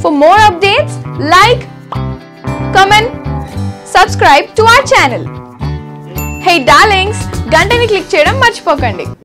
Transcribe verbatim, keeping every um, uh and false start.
For more updates, like, comment, subscribe to our channel. Hey darlings, gantani click cheyadam marchipokandi.